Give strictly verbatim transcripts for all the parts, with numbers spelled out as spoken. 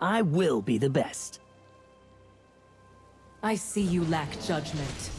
I will be the best. I see you lack judgment.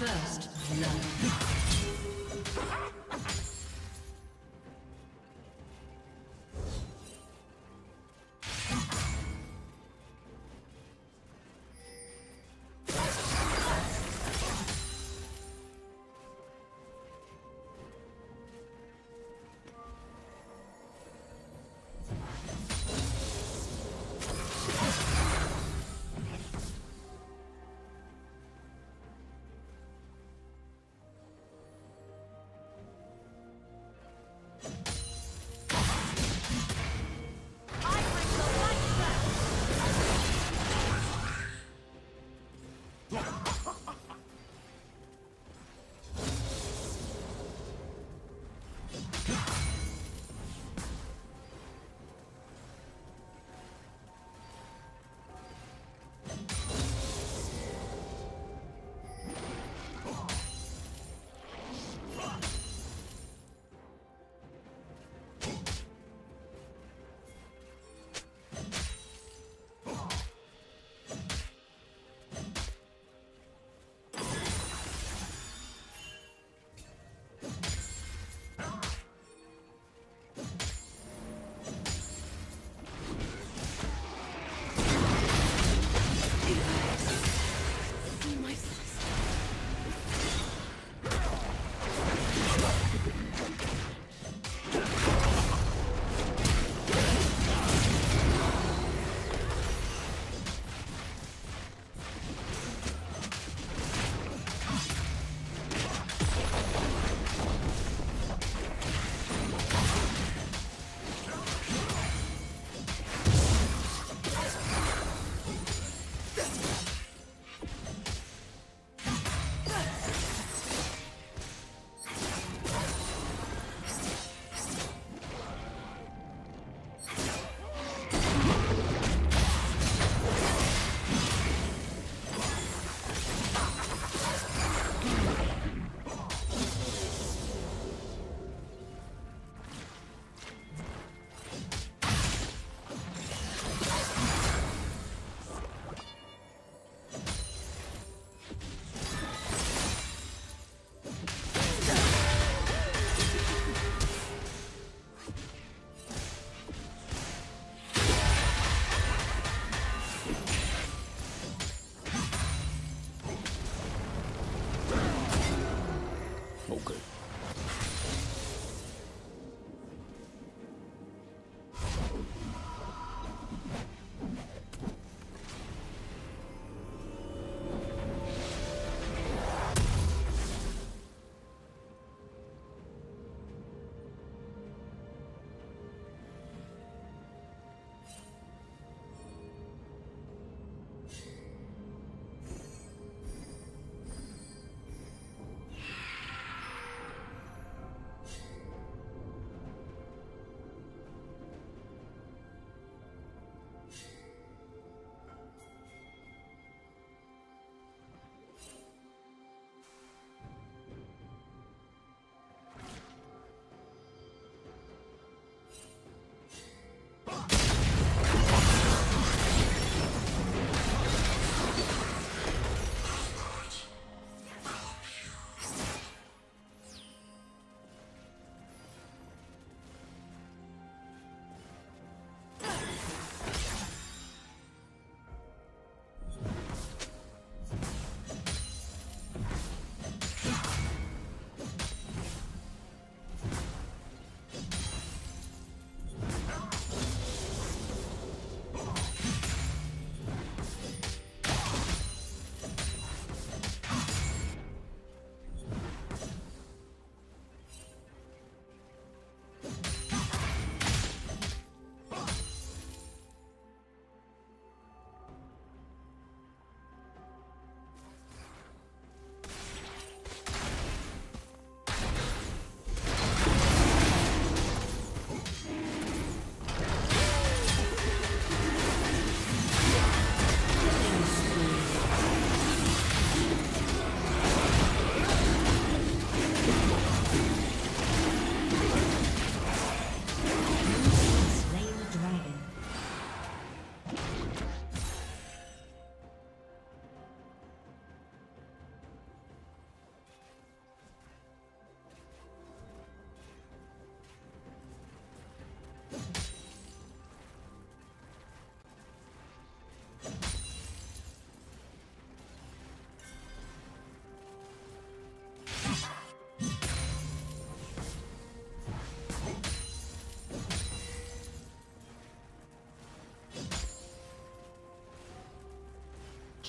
First love.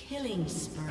Killing spree.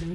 Blue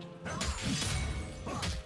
Fuck!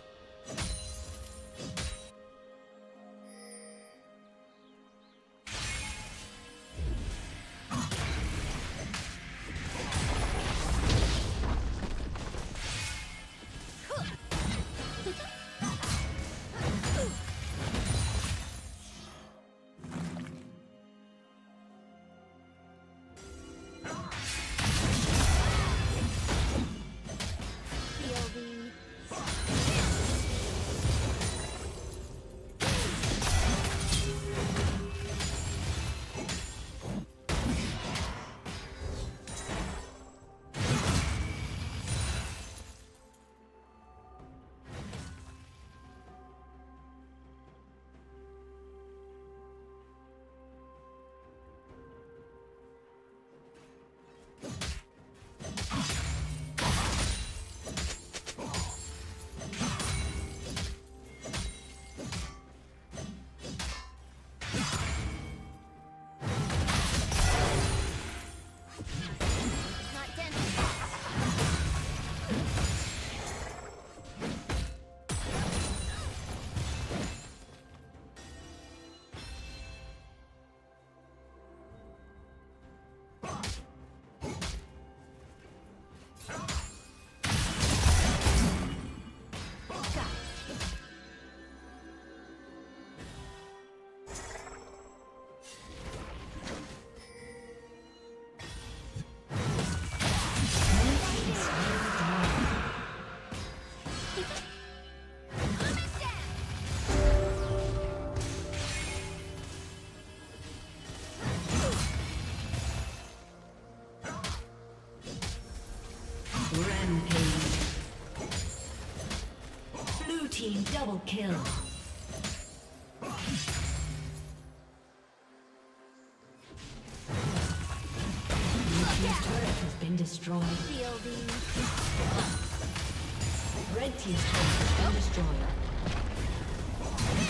team double kill. Blue team's turret has been destroyed. Fielding. Red team's turret has been destroyed. Red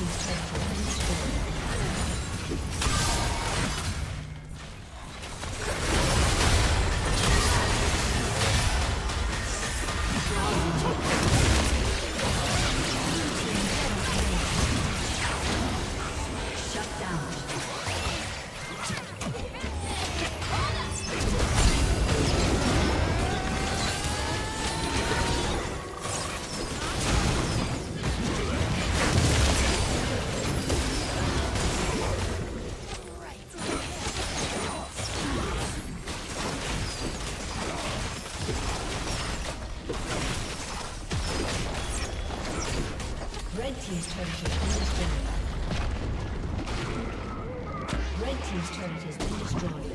Unstoppable. Red team's turret has been destroyed.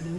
Blue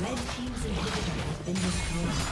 Red team's inhibitor has been destroyed.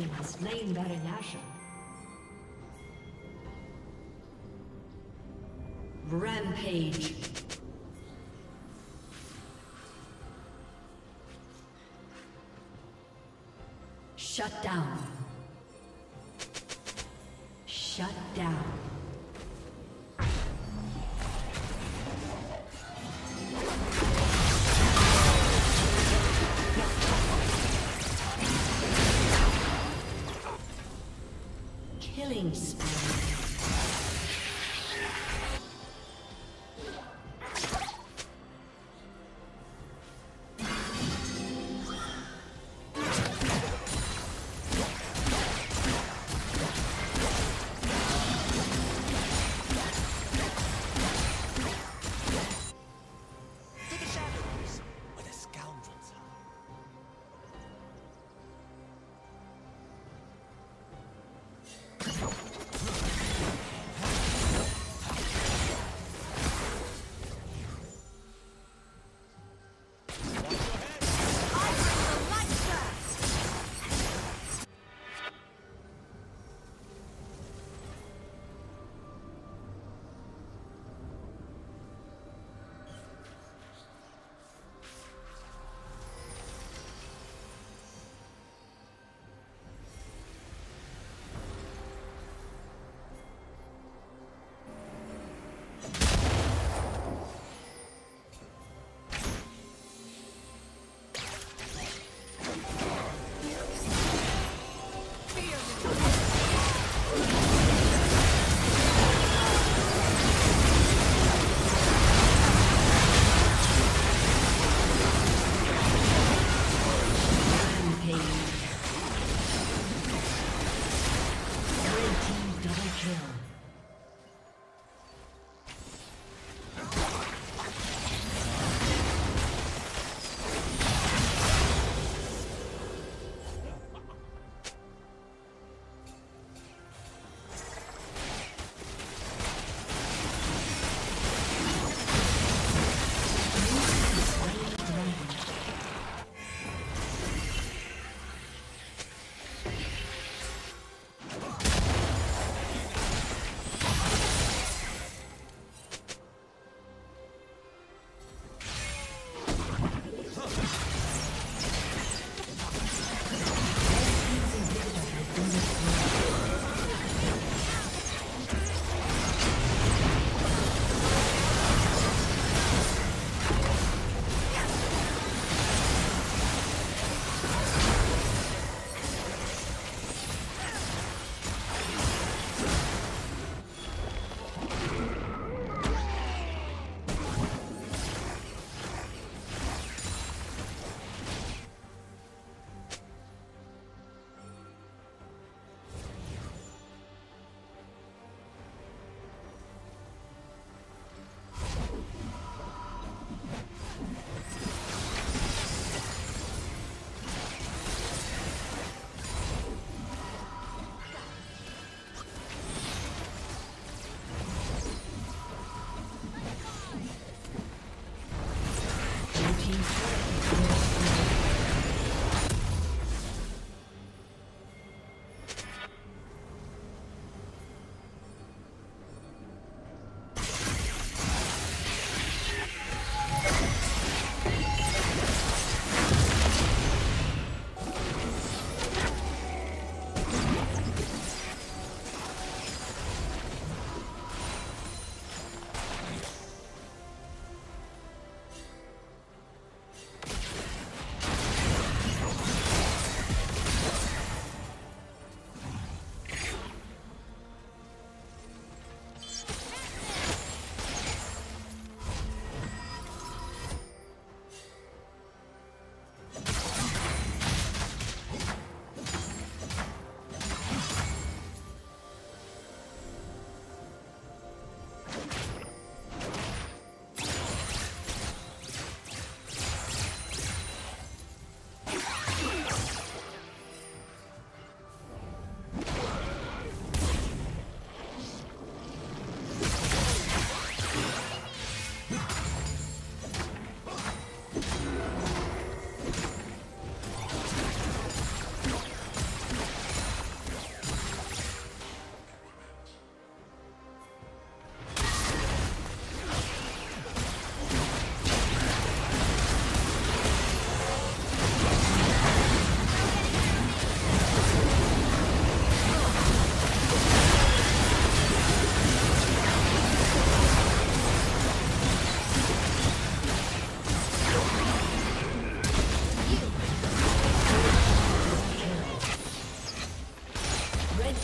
team has slain Baron Asher. Rampage. Shut down. Shut down.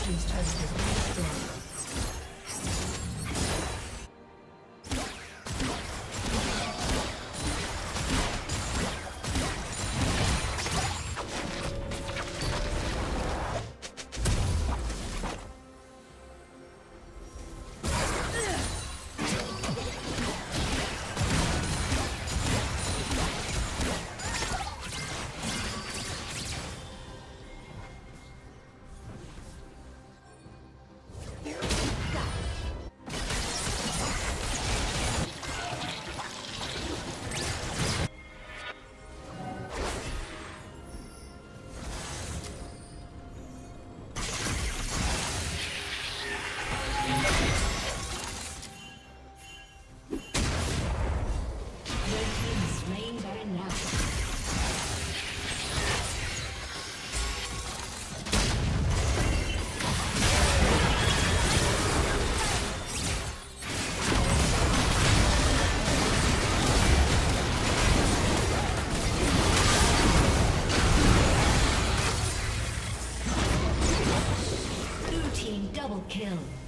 team's turret has been destroyed. Double kill.